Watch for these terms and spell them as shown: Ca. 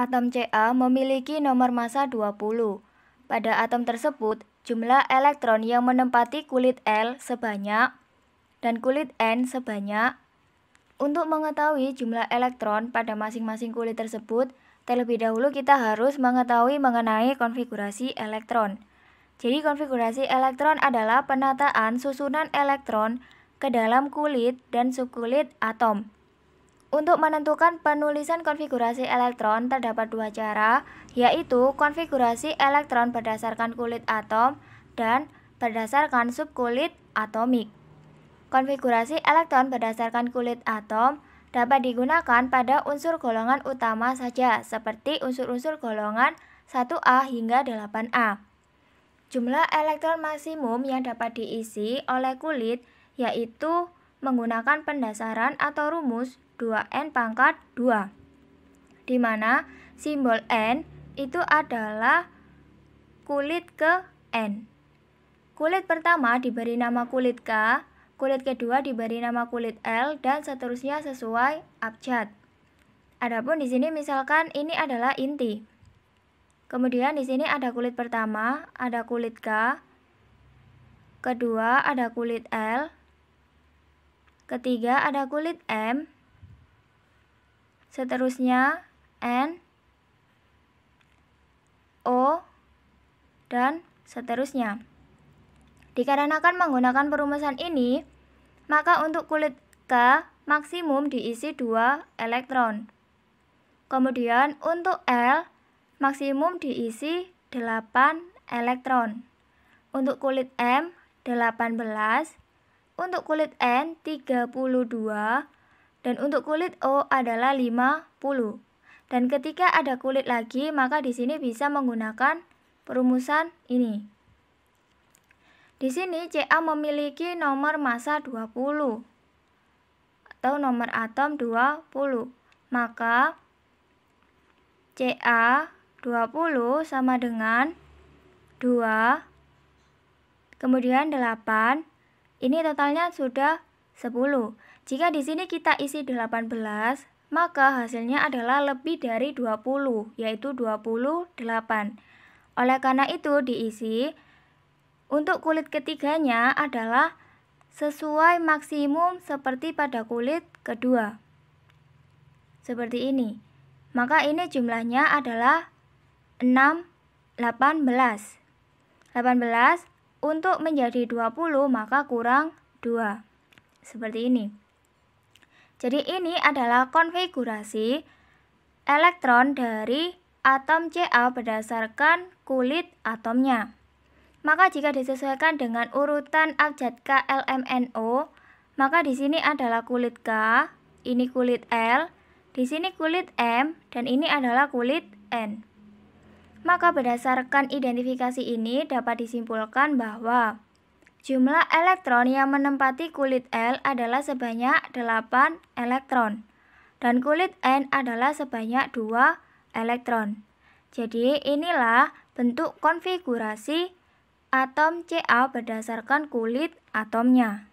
Atom Ca memiliki nomor massa 20. Pada atom tersebut, jumlah elektron yang menempati kulit L sebanyak dan kulit N sebanyak. Untuk mengetahui jumlah elektron pada masing-masing kulit tersebut, terlebih dahulu kita harus mengetahui mengenai konfigurasi elektron. Jadi konfigurasi elektron adalah penataan susunan elektron ke dalam kulit dan subkulit atom. Untuk menentukan penulisan konfigurasi elektron terdapat dua cara, yaitu konfigurasi elektron berdasarkan kulit atom dan berdasarkan subkulit atomik. Konfigurasi elektron berdasarkan kulit atom dapat digunakan pada unsur golongan utama saja, seperti unsur-unsur golongan 1A hingga 8A. Jumlah elektron maksimum yang dapat diisi oleh kulit yaitu menggunakan pendasaran atau rumus 2n pangkat 2, di mana simbol n itu adalah kulit ke n. Kulit pertama diberi nama kulit K, kulit kedua diberi nama kulit L, dan seterusnya sesuai abjad. Adapun di sini misalkan ini adalah inti. Kemudian di sini ada kulit pertama, ada kulit K, kedua ada kulit L, ketiga ada kulit M, seterusnya N, O, dan seterusnya. Dikarenakan menggunakan perumusan ini, maka untuk kulit K maksimum diisi 2 elektron. Kemudian untuk L maksimum diisi 8 elektron. Untuk kulit M 18, untuk kulit N 32, dan untuk kulit O adalah 50. Dan ketika ada kulit lagi, maka di sini bisa menggunakan perumusan ini. Di sini Ca memiliki nomor massa 20 atau nomor atom 20. Maka Ca 20 sama dengan 2 kemudian 8. Ini totalnya sudah 10. Jika di sini kita isi 18, maka hasilnya adalah lebih dari 20, yaitu 28. Oleh karena itu diisi untuk kulit ketiganya adalah sesuai maksimum seperti pada kulit kedua. Seperti ini. Maka ini jumlahnya adalah 18. 18 untuk menjadi 20 maka kurang 2. Seperti ini. Jadi ini adalah konfigurasi elektron dari atom Ca berdasarkan kulit atomnya. Maka jika disesuaikan dengan urutan abjad K, L, M, N, O, maka di sini adalah kulit K, ini kulit L, di sini kulit M, dan ini adalah kulit N. Maka berdasarkan identifikasi ini dapat disimpulkan bahwa jumlah elektron yang menempati kulit L adalah sebanyak 8 elektron dan kulit N adalah sebanyak 2 elektron. Jadi inilah bentuk konfigurasi atom Ca berdasarkan kulit atomnya.